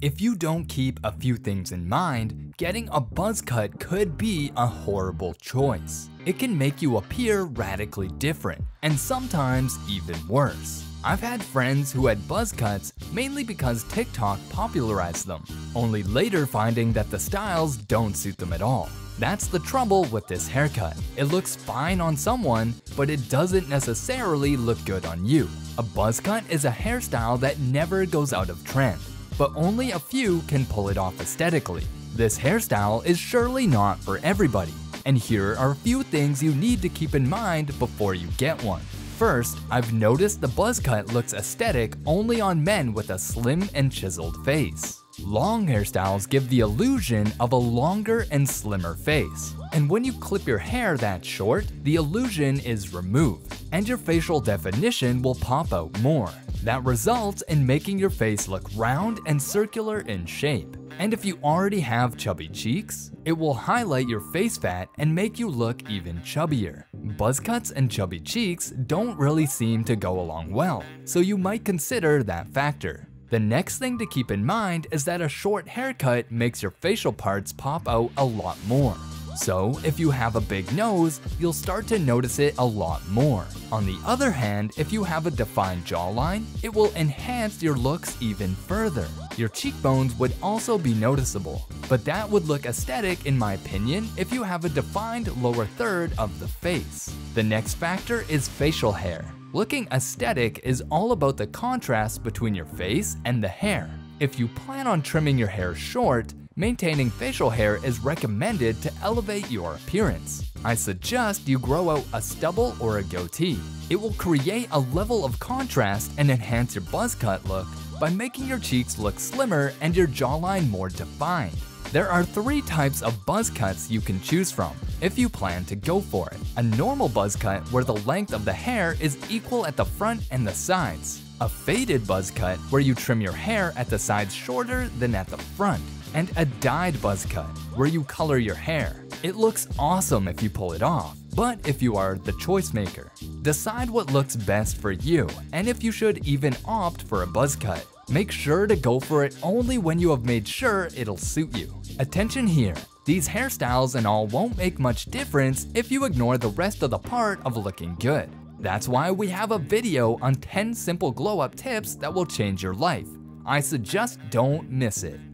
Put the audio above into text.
If you don't keep a few things in mind, getting a buzz cut could be a horrible choice. It can make you appear radically different, and sometimes even worse. I've had friends who had buzz cuts mainly because TikTok popularized them, only later finding that the styles don't suit them at all. That's the trouble with this haircut. It looks fine on someone, but it doesn't necessarily look good on you. A buzz cut is a hairstyle that never goes out of trend, but only a few can pull it off aesthetically. This hairstyle is surely not for everybody, and here are a few things you need to keep in mind before you get one. First, I've noticed the buzz cut looks aesthetic only on men with a slim and chiseled face. Long hairstyles give the illusion of a longer and slimmer face, and when you clip your hair that short, the illusion is removed, and your facial definition will pop out more. That results in making your face look round and circular in shape. And if you already have chubby cheeks, it will highlight your face fat and make you look even chubbier. Buzz cuts and chubby cheeks don't really seem to go along well, so you might consider that factor. The next thing to keep in mind is that a short haircut makes your facial parts pop out a lot more. So, if you have a big nose, you'll start to notice it a lot more. On the other hand, if you have a defined jawline, it will enhance your looks even further. Your cheekbones would also be noticeable, but that would look aesthetic in my opinion if you have a defined lower third of the face. The next factor is facial hair. Looking aesthetic is all about the contrast between your face and the hair. If you plan on trimming your hair short, maintaining facial hair is recommended to elevate your appearance. I suggest you grow out a stubble or a goatee. It will create a level of contrast and enhance your buzz cut look by making your cheeks look slimmer and your jawline more defined. There are 3 types of buzz cuts you can choose from if you plan to go for it. A normal buzz cut where the length of the hair is equal at the front and the sides. A faded buzz cut where you trim your hair at the sides shorter than at the front. And a dyed buzz cut, where you color your hair. It looks awesome if you pull it off, but if you are the choice maker, decide what looks best for you and if you should even opt for a buzz cut. Make sure to go for it only when you have made sure it'll suit you. Attention here, these hairstyles and all won't make much difference if you ignore the rest of the part of looking good. That's why we have a video on 10 simple glow-up tips that will change your life. I suggest don't miss it.